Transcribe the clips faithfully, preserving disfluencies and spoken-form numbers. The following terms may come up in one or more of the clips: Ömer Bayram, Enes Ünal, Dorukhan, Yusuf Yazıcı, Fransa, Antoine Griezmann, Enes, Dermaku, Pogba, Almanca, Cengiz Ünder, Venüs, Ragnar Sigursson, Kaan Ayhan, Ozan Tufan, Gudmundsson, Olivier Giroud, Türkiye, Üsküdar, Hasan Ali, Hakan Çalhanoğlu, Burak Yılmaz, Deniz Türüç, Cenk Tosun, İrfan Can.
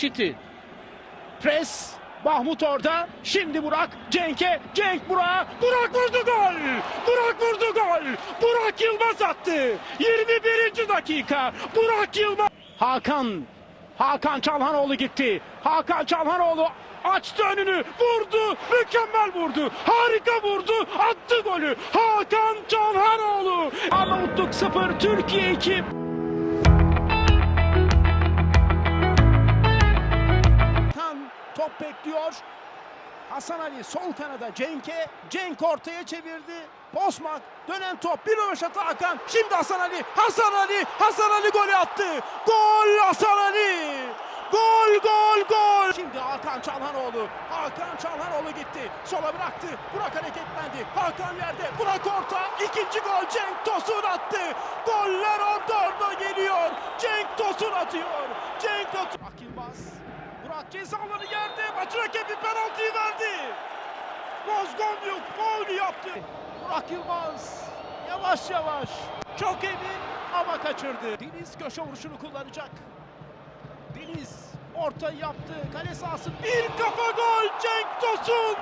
Cemşit'i. Pres. Mahmut orada. Şimdi Burak. Cenk'e. Cenk Burak'a. Burak vurdu gol. Burak vurdu gol. Burak Yılmaz attı. yirmi birinci dakika. Burak Yılmaz. Hakan. Hakan Çalhanoğlu gitti. Hakan Çalhanoğlu açtı önünü. Vurdu. Mükemmel vurdu. Harika vurdu. Attı golü. Hakan Çalhanoğlu. Arnavutluk sıfır. Türkiye iki. Top bekliyor. Hasan Ali sol kanada Cenk'e. Cenk ortaya çevirdi. Bosmak dönen top. Bir röveşata Hakan. Şimdi Hasan Ali. Hasan Ali. Hasan Ali golü attı. Gol Hasan Ali. Gol gol gol. Şimdi Hakan Çalhanoğlu. Hakan Çalhanoğlu gitti. Sola bıraktı. Burak hareketlendi. Hakan yerde. Burak orta. İkinci gol Cenk Tosun attı. Goller orada orada geliyor. Cenk Tosun atıyor. Cenk Tosun. Akilmaz. Burak ceza alanı geldi. Maçı rakibi penaltıyı verdi. Bozgonyuk faul yaptı. Burak Yılmaz yavaş yavaş. Çok emin ama kaçırdı. Deniz köşe vuruşunu kullanacak. Deniz orta yaptı. Kale sahası bir kafa gol. Cenk Tosun.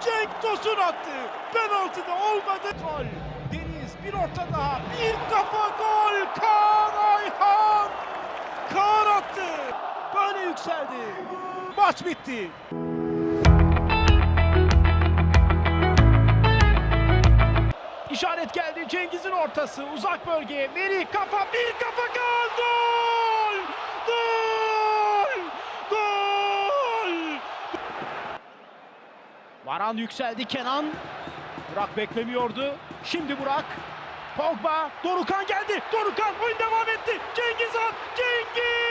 Cenk Tosun attı. Penaltı da olmadı. Gol. Deniz bir orta daha. Bir kafa gol. Kaan Ayhan. Kaan attı. Böyle yükseldi. Maç bitti. İşaret geldi. Cengiz'in ortası uzak bölgeye. Meri kafa bir kafa gol. Gol. Gol. Gol. Varan yükseldi. Kenan. Burak beklemiyordu. Şimdi Burak. Pogba. Dorukhan geldi. Dorukhan oyun devam etti. Cengiz at. Cengiz.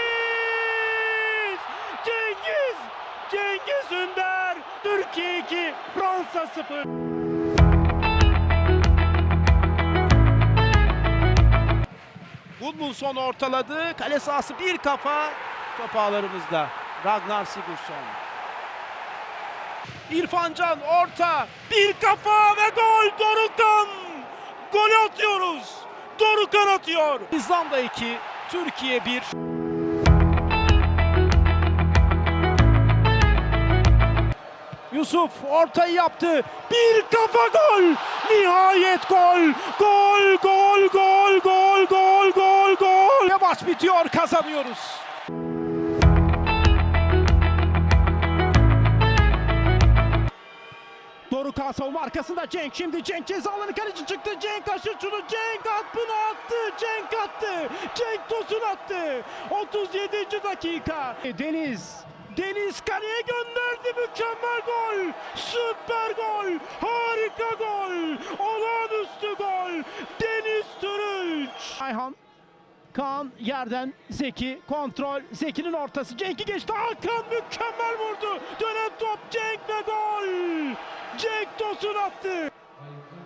Cengiz! Cengiz Ünder! Türkiye iki, Fransa sıfır. Gudmundsson ortaladı. Kale sahası bir kafa. Top ağlarımızda. Ragnar Sigursson. İrfan Can orta. Bir kafa ve gol. Dorukhan! Gol atıyoruz. Dorukhan atıyor. İzlanda iki, Türkiye bir. Yusuf ortayı yaptı. Bir kafa gol. Nihayet gol. Gol, gol, gol, gol, gol, gol, gol. Ve maç bitiyor. Kazanıyoruz. Dorukhan savunma arkasında Cenk. Şimdi Cenk ceza alanı kaleci çıktı. Cenk aşır şunu. Cenk at bunu attı. Cenk attı. Cenk Tosun attı. otuz yedinci dakika. Deniz. Deniz kaleye gönderdi. Mükemmel gol. Süper gol. Harika gol. Olağanüstü gol. Deniz Türüç. Ayhan. Kaan yerden Zeki. Kontrol. Zeki'nin ortası. Cenk'i geçti. Hakan mükemmel vurdu. Dönen top Cenk ve gol. Cenk Tosun attı.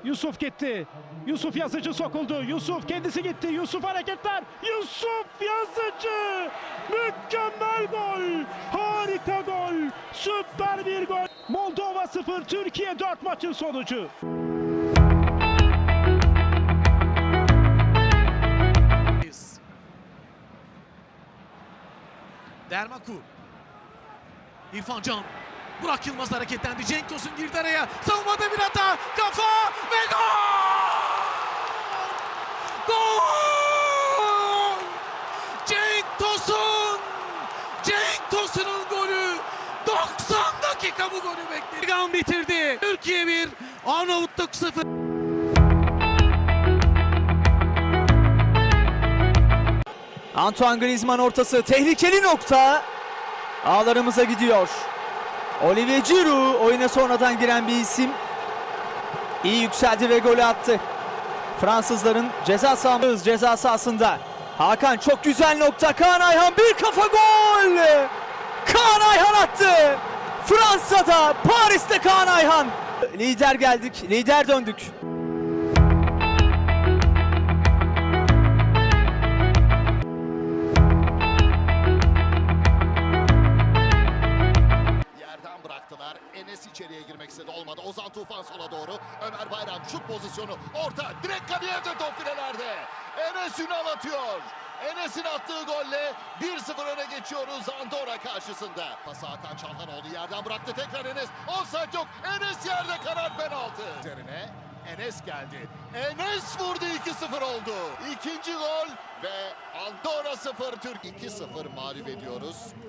Yusuf gitti. Yusuf Yazıcı sokuldu. Yusuf kendisi gitti. Yusuf hareketler. Yusuf Yazıcı. Mükemmel gol. Harika gol. Süper bir gol. Moldova sıfır, Türkiye dört maçın sonucu. Dermaku. İrfan Can. Burak Yılmaz hareketlendi. Cenk Tosun girdi araya. Savunmada bir hata. Kafa ve gol! Gol! Cenk Tosun! Cenk Tosun'un golü. doksan dakika bu golü bekledi. Gol bitirdi. Türkiye bir, Arnavutluk sıfır. Antoine Griezmann ortası. Tehlikeli nokta. Ağlarımıza gidiyor. Olivier Giroud oyuna sonradan giren bir isim. İyi yükseldi ve golü attı. Fransızların ceza sahası, ceza sahasında. Hakan çok güzel nokta. Kaan Ayhan bir kafa gol. Kaan Ayhan attı. Fransa'da, Paris'te Kaan Ayhan. Lider geldik, lider döndük. Enes içeriye girmek istedi, olmadı. Ozan Tufan sola doğru. Ömer Bayram şut pozisyonu. Orta direkt kaleye de top filelerde. Enes Ünal atıyor. Enes'in attığı golle bir sıfır öne geçiyoruz Andorra karşısında. Pası Hakan Çalhanoğlu yerden bıraktı. Tekrar Enes. Offside yok. Enes yerde, karar penaltı. Üzerine Enes geldi. Enes vurdu, iki sıfır oldu. İkinci gol ve Andorra sıfır Türk iki sıfır mağlup ediyoruz.